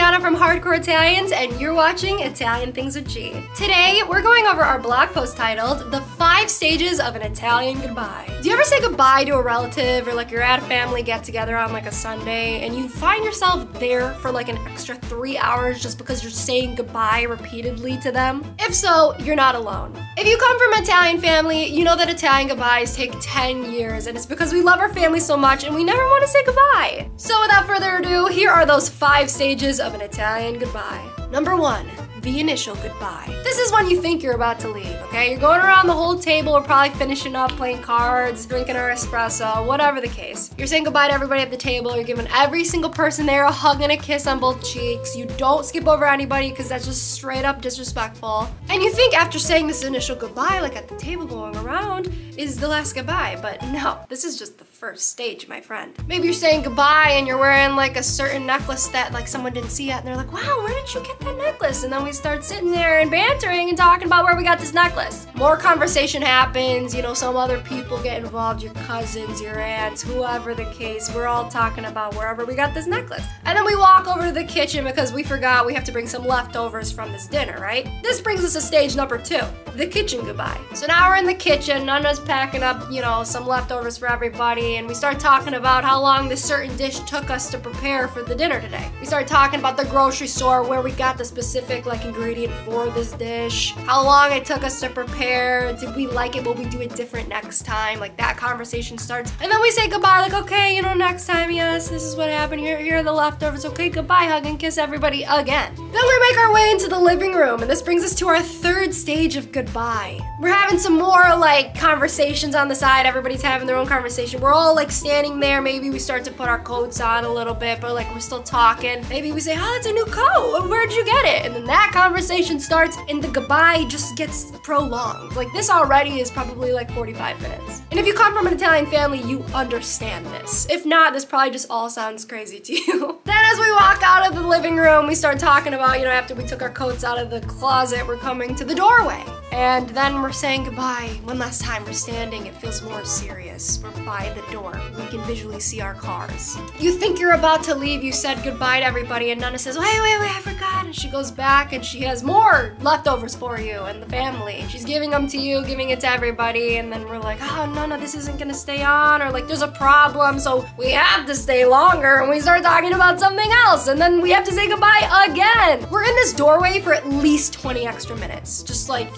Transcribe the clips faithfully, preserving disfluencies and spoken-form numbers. Gianna from Hardcore Italians, and you're watching Italian Things with G. Today, we're going over our blog post titled, The Five Stages of an Italian Goodbye. Do you ever say goodbye to a relative, or like you're at a family get-together on like a Sunday, and you find yourself there for like an extra three hours just because you're saying goodbye repeatedly to them? If so, you're not alone. If you come from an Italian family, you know that Italian goodbyes take ten years, and it's because we love our family so much and we never want to say goodbye. So without further ado, here are those five stages of an Italian goodbye. Number one, the initial goodbye. This is when you think you're about to leave, okay? You're going around the whole table, we're probably finishing up, playing cards, drinking our espresso, whatever the case. You're saying goodbye to everybody at the table, you're giving every single person there a hug and a kiss on both cheeks, you don't skip over anybody because that's just straight up disrespectful. And you think after saying this initial goodbye, like at the table going around, is the last goodbye, but no, this is just the first stage, my friend. Maybe you're saying goodbye and you're wearing like a certain necklace that like someone didn't see yet, and they're like, wow, where did you get that necklace? And then we We start sitting there and bantering and talking about where we got this necklace. More conversation happens, you know, some other people get involved, your cousins, your aunts, whoever the case, we're all talking about wherever we got this necklace. And then we walk over to the kitchen because we forgot we have to bring some leftovers from this dinner, right? This brings us to stage number two, the kitchen goodbye. So now we're in the kitchen, Nana's packing up, you know, some leftovers for everybody, and we start talking about how long this certain dish took us to prepare for the dinner today. We start talking about the grocery store, where we got the specific, like, ingredient for this dish, how long it took us to prepare, did we like it, will we do it different next time? Like, that conversation starts, and then we say goodbye, like, okay, you know, next time, yes, this is what happened, here, here are the leftovers, okay, goodbye, hug and kiss everybody again. Then we make our way into the living room, and this brings us to our third stage of goodbye. We're having some more, like, conversations on the side, everybody's having their own conversation, we're all, like, standing there, maybe we start to put our coats on a little bit, but, like, we're still talking, maybe we say, oh, that's a new coat, where'd you get it? And then that conversation starts and the goodbye just gets prolonged. Like, this already is probably like forty-five minutes. And if you come from an Italian family, you understand this. If not, this probably just all sounds crazy to you. Then as we walk out of the living room, we start talking about, you know, after we took our coats out of the closet, we're coming to the doorway. And then we're saying goodbye one last time. We're standing, it feels more serious. We're by the door. We can visually see our cars. You think you're about to leave, you said goodbye to everybody, and Nana says, wait, wait, wait, I forgot. And she goes back and she has more leftovers for you and the family. She's giving them to you, giving it to everybody, and then we're like, oh, Nana, this isn't gonna stay on, or like there's a problem, so we have to stay longer, and we start talking about something else, and then we have to say goodbye again. We're in this doorway for at least twenty extra minutes, just like,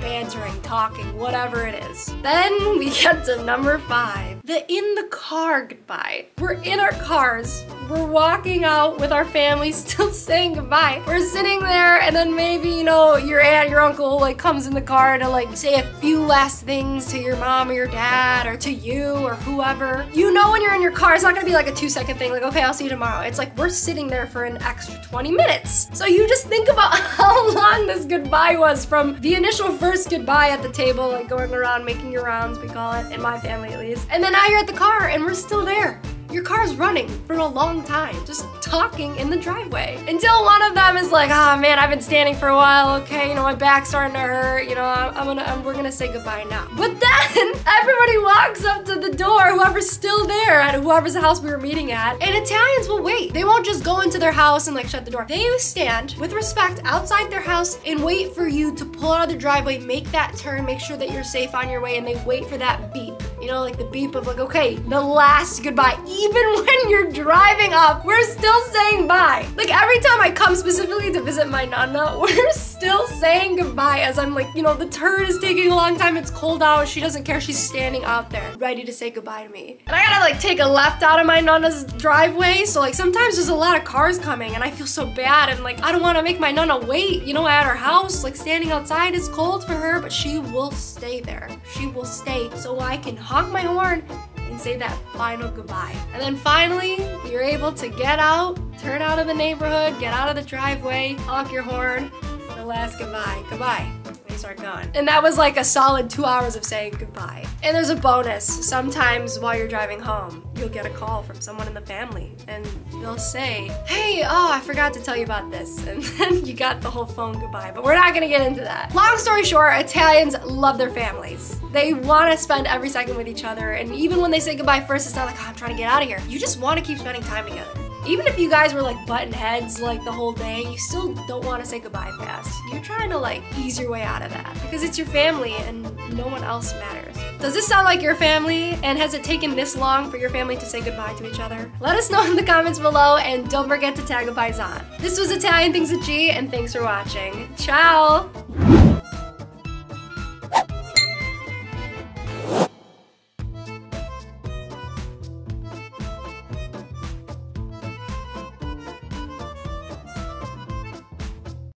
bantering, talking, whatever it is. Then we get to number five, the in the car goodbye. We're in our cars, we're walking out with our family, still saying goodbye. We're sitting there, and then maybe, you know, your aunt, your uncle, like, comes in the car to, like, say a few last things to your mom or your dad or to you or whoever. You know, when you're in your car, it's not gonna be like a two second thing, like, okay, I'll see you tomorrow. It's like, we're sitting there for an extra twenty minutes. So you just think about how long this goodbye was from the initial first goodbye at the table, like going around, making your rounds, we call it, in my family at least. And then now you're at the car and we're still there. Your car's running for a long time, just talking in the driveway. Until one of them is like, ah, man, I've been standing for a while, okay, you know, my back's starting to hurt, you know, I'm, I'm gonna, I'm, we're gonna say goodbye now. But then, everybody walks up to the door, whoever's still there, at whoever's the house we were meeting at, and Italians will wait. They won't just go into their house and, like, shut the door. They stand, with respect, outside their house and wait for you to pull out of the driveway, make that turn, make sure that you're safe on your way, and they wait for that beep. You know, like the beep of, like, okay, the last goodbye. Even when you're driving up, we're still saying bye. Like, every time I come specifically to visit my Nana, we're still saying goodbye as I'm like, you know, the turn is taking a long time, it's cold out, she doesn't care, she's standing out there, ready to say goodbye to me. And I gotta, like, take a left out of my Nana's driveway, so, like, sometimes there's a lot of cars coming, and I feel so bad, and, like, I don't wanna make my Nana wait, you know, at her house, like, standing outside is cold for her, but she will stay there. She will stay so I can hug honk my horn and say that final goodbye. And then finally, you're able to get out, turn out of the neighborhood, get out of the driveway, honk your horn, the last goodbye. Goodbye. Start going. And that was like a solid two hours of saying goodbye. And there's a bonus. Sometimes while you're driving home, you'll get a call from someone in the family and they'll say, hey, oh, I forgot to tell you about this. And then you got the whole phone goodbye, but we're not gonna get into that. Long story short, Italians love their families. They wanna spend every second with each other. And even when they say goodbye first, it's not like, oh, I'm trying to get out of here. You just wanna keep spending time together. even if you guys were like button heads like the whole day, you still don't want to say goodbye fast. You're trying to like ease your way out of that because it's your family and no one else matters. Does this sound like your family, and has it taken this long for your family to say goodbye to each other? Let us know in the comments below, and don't forget to tag a paisan. This was Italian Things with G, and thanks for watching. Ciao!